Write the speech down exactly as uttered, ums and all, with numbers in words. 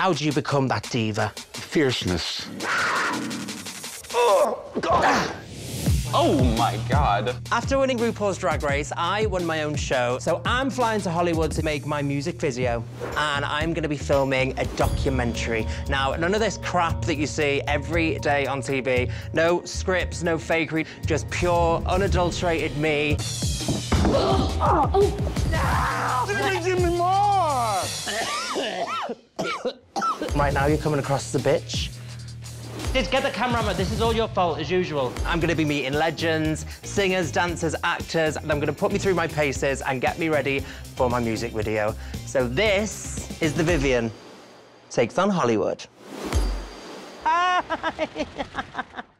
How do you become that diva? Fierceness. Oh, God. Oh, my God. After winning RuPaul's Drag Race, I won my own show. So I'm flying to Hollywood to make my music video. And I'm going to be filming a documentary. Now, none of this crap that you see every day on T V. No scripts, no fakery. Just pure, unadulterated me. Oh, oh, oh. No! They're gonna give me more! Right now, you're coming across the bitch. Just get the cameraman. This is all your fault, as usual. I'm going to be meeting legends, singers, dancers, actors, and I'm going to put me through my paces and get me ready for my music video. So this is The Vivienne. Takes on Hollywood. Hi!